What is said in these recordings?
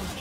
Double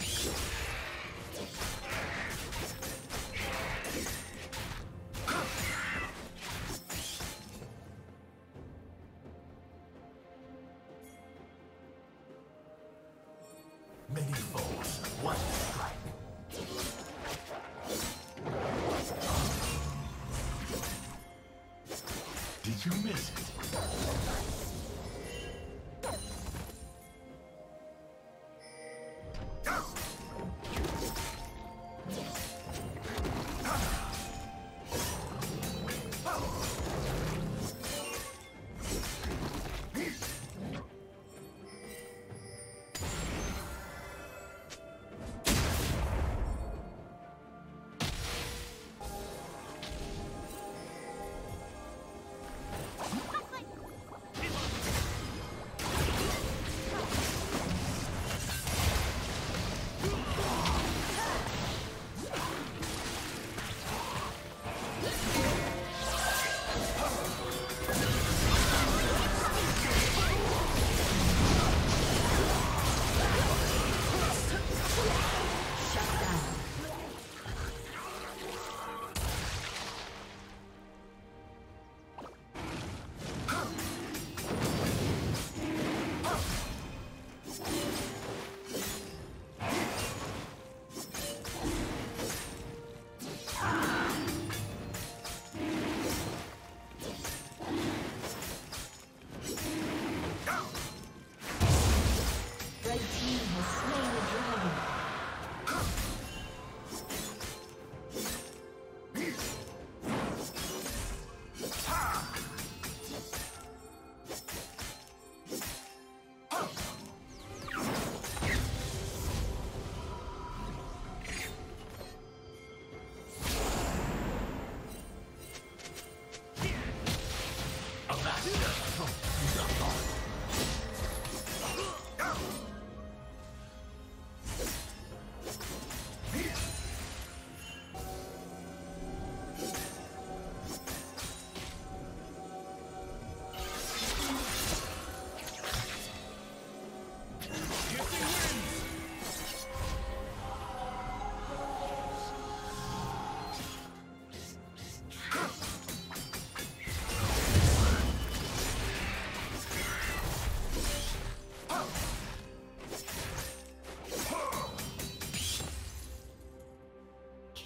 kill. Many foes, one strike. Did you miss it?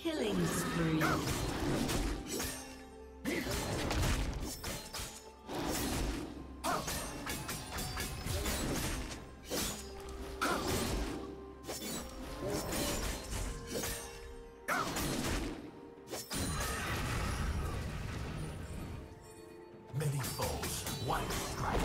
Killing spree. Many foes, one strike.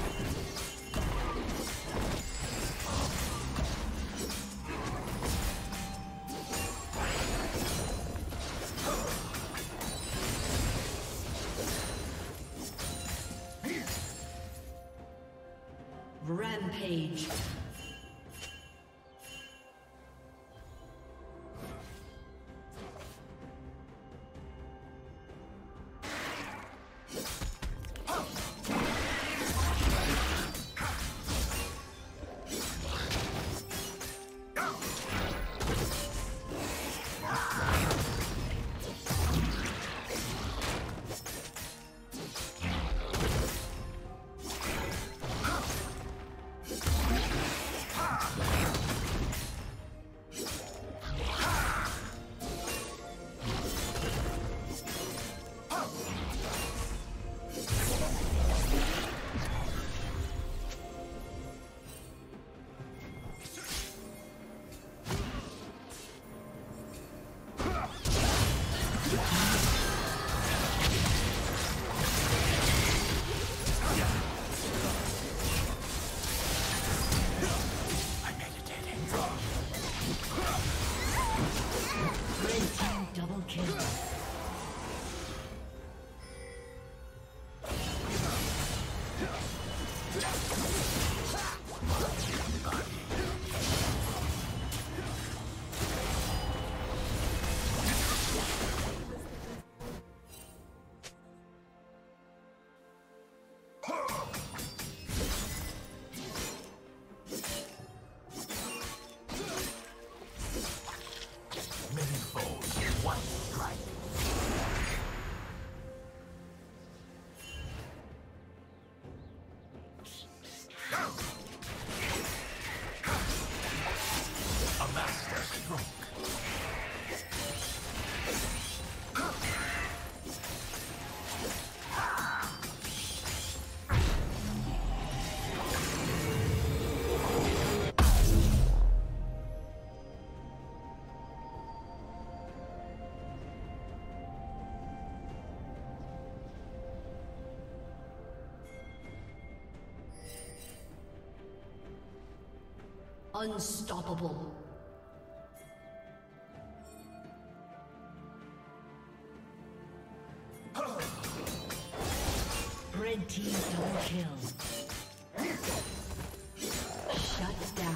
Rampage. Unstoppable. Red team double kill. Shut down.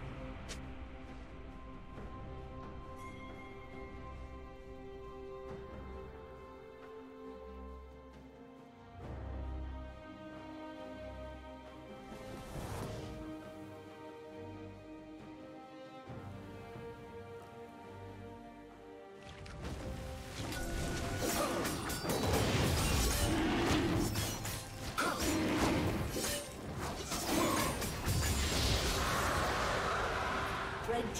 The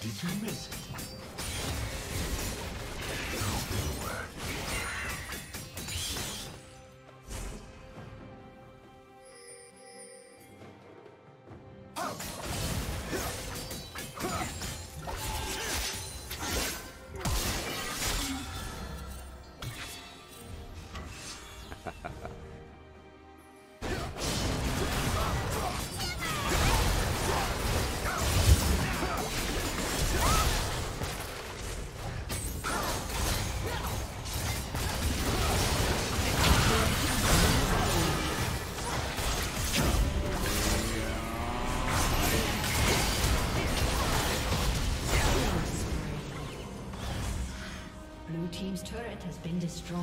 Did you miss it? Has been destroyed.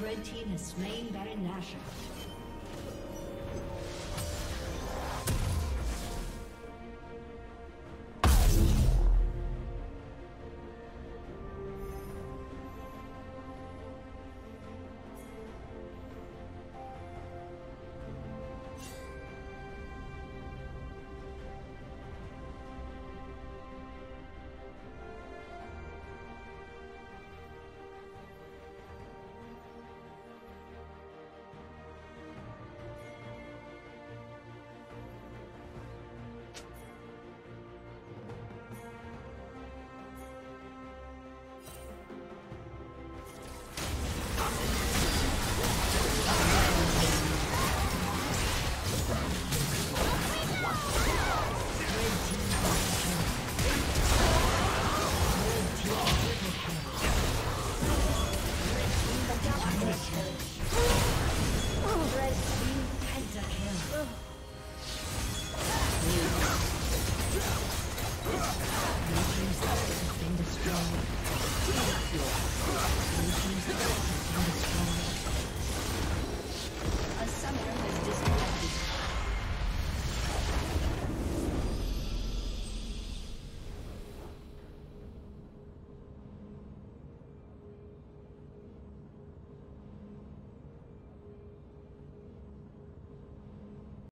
Red team has slain Baron Nashor.